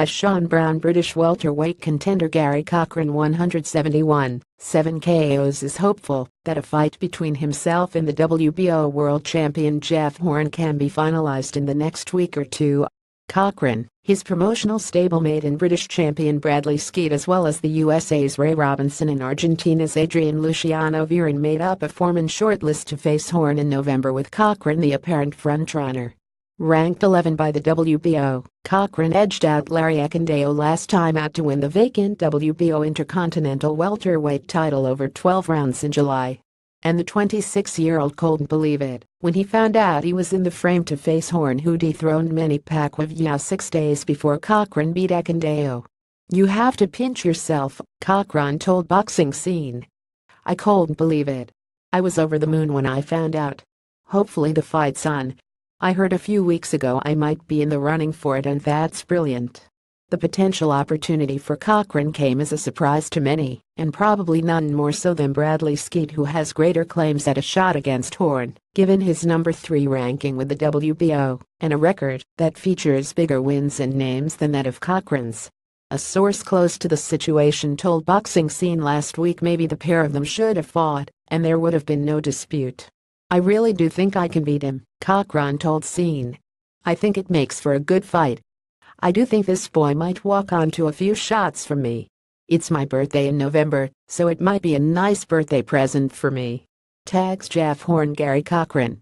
by Sean Brown. British welterweight contender Gary Corcoran 171.7 KOs is hopeful that a fight between himself and the WBO world champion Jeff Horn can be finalized in the next week or two. Corcoran, his promotional stablemate and British champion Bradley Skeet, as well as the USA's Ray Robinson and Argentina's Adrian Luciano Virin, made up a four-man shortlist to face Horn in November, with Corcoran the apparent frontrunner. Ranked 11 by the WBO, Corcoran edged out Larry Ekandeo last time out to win the vacant WBO Intercontinental Welterweight title over 12 rounds in July. And the 26-year-old couldn't believe it when he found out he was in the frame to face Horn, who dethroned Manny Pacquiao 6 days before Corcoran beat Ekandeo. "You have to pinch yourself," Corcoran told Boxing Scene. "I couldn't believe it. I was over the moon when I found out. Hopefully the fight's on. I heard a few weeks ago I might be in the running for it, and that's brilliant." The potential opportunity for Corcoran came as a surprise to many, and probably none more so than Bradley Skeet, who has greater claims at a shot against Horn, given his number 3 ranking with the WBO, and a record that features bigger wins and names than that of Corcoran's. A source close to the situation told Boxing Scene last week, "Maybe the pair of them should have fought, and there would have been no dispute. I really do think I can beat him," Corcoran told Scene. "I think it makes for a good fight. I do think this boy might walk on to a few shots from me. It's my birthday in November, so it might be a nice birthday present for me." Tags Jeff Horn. Gary Corcoran.